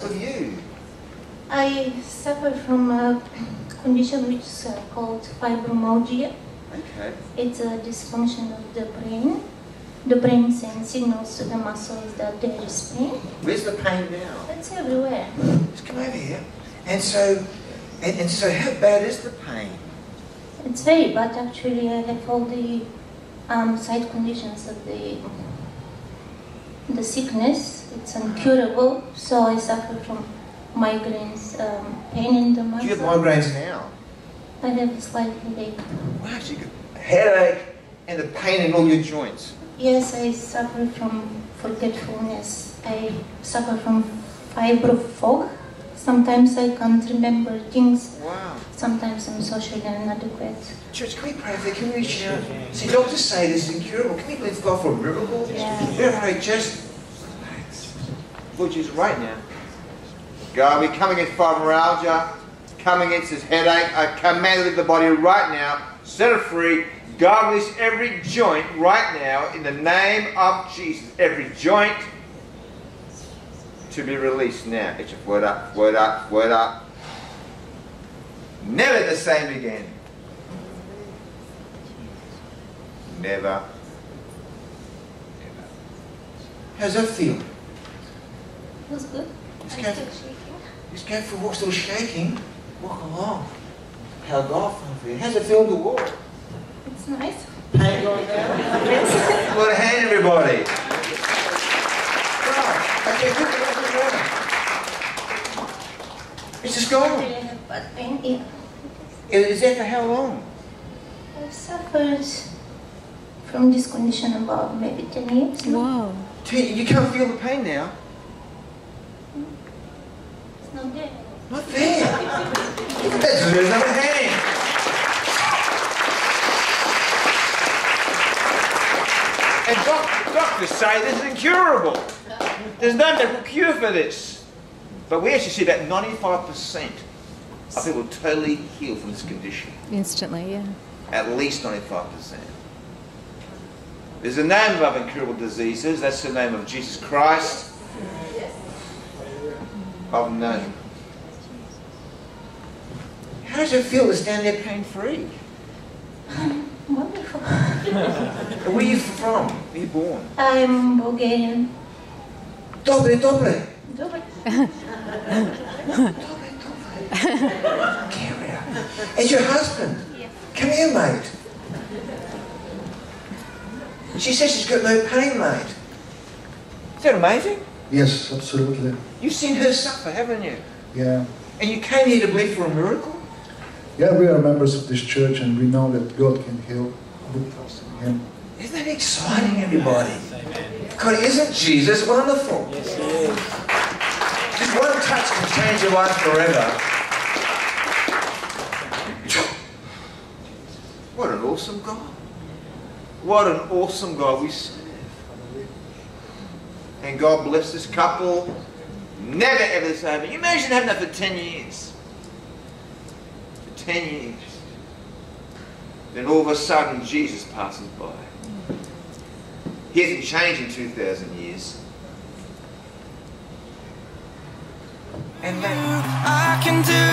Of you? I suffer from a condition which is called fibromyalgia. Okay. It's a dysfunction of the brain. The brain sends signals to the muscles that there is pain. Where's the pain now? It's everywhere. Just come over here. And so how bad is the pain? It's very bad actually. I have all the side conditions of the sickness. It's incurable. So I suffer from migraines, pain in the muscle. Do you have migraines now? I have a slight headache. Wow, so you got a headache and the pain in all your joints. Yes, I suffer from forgetfulness. I suffer from fibro fog. Sometimes I can't remember things. Wow. Sometimes I'm socially inadequate. Church, can we pray for the community? Sure. See, doctors say this is incurable. Can we please go for a miracle? Yeah. Yeah. Just, Lord Jesus, right now. God, we come against fibromyalgia, come against this headache. I command the body right now, set it free. God, release every joint right now in the name of Jesus. Every joint to be released now. Get your foot up, foot up, foot up. Never the same again. Never. Never. How's that feel? Feels good. Just go for a walk, still shaking. Walk along. How golf over here. How's it feel to walk? It's nice. Pain going down? Yes. Well, hey everybody. It's just gone. Is that for how long? I've suffered from this condition about maybe 10 years. Wow. You can't feel the pain now? It's not there. Not there? That's a little number hand. And doctors say this is incurable. There's no medical cure for this. But we actually see that 95% of people totally heal from this condition. Instantly, yeah. At least 95%. There's a name above incurable diseases. That's the name of Jesus Christ. Yes. Of name. How does it feel to stand there pain-free? Wonderful. Where are you from? Where are you born? I'm Bulgarian. Dobre, dobre. Dobre. Dobre, dobre. Carrier. It's your husband. Yes. Come here, mate. She says she's got no pain, mate. Is that amazing? Yes, absolutely. You've seen her suffer, haven't you? Yeah. And you came here to believe for a miracle? Yeah, we are members of this church and we know that God can heal. We trust in Him. Isn't that exciting, everybody? Amen. God, isn't Jesus wonderful? Yes, He is. Just one touch can change your life forever. What an awesome God. What an awesome God we serve. And God bless this couple. Never ever the same. You imagine having that for 10 years. 10 years. Then all of a sudden Jesus passes by. He hasn't changed in 2,000 years. And then I can do